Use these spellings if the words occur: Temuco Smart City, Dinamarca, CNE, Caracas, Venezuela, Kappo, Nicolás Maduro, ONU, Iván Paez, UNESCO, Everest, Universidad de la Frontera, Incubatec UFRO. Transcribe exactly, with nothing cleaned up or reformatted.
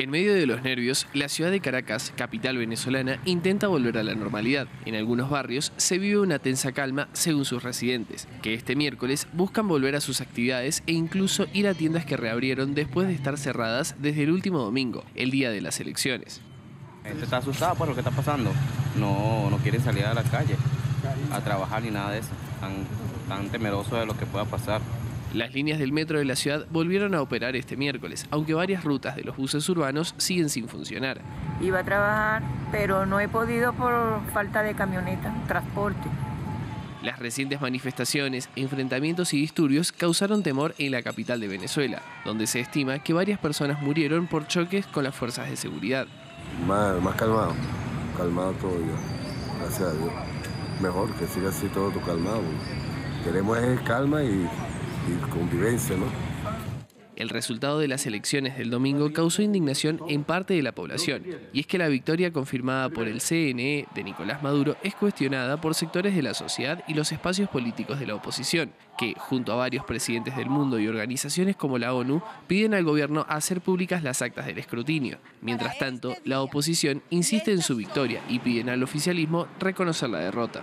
En medio de los nervios, la ciudad de Caracas, capital venezolana, intenta volver a la normalidad. En algunos barrios se vive una tensa calma según sus residentes, que este miércoles buscan volver a sus actividades e incluso ir a tiendas que reabrieron después de estar cerradas desde el último domingo, el día de las elecciones. La gente está asustada por lo que está pasando. No, no quieren salir a la calle a trabajar ni nada de eso. Tan, tan temeroso de lo que pueda pasar. Las líneas del metro de la ciudad volvieron a operar este miércoles, aunque varias rutas de los buses urbanos siguen sin funcionar. Iba a trabajar, pero no he podido por falta de camioneta, transporte. Las recientes manifestaciones, enfrentamientos y disturbios causaron temor en la capital de Venezuela, donde se estima que varias personas murieron por choques con las fuerzas de seguridad. Más, más calmado, calmado todo ya, gracias a Dios. Mejor que siga así todo calmado. Queremos calma y... y convivencia, ¿no? El resultado de las elecciones del domingo causó indignación en parte de la población, y es que la victoria confirmada por el C N E de Nicolás Maduro es cuestionada por sectores de la sociedad y los espacios políticos de la oposición, que, junto a varios presidentes del mundo y organizaciones como la ONU, piden al gobierno hacer públicas las actas del escrutinio. Mientras tanto, la oposición insiste en su victoria y piden al oficialismo reconocer la derrota.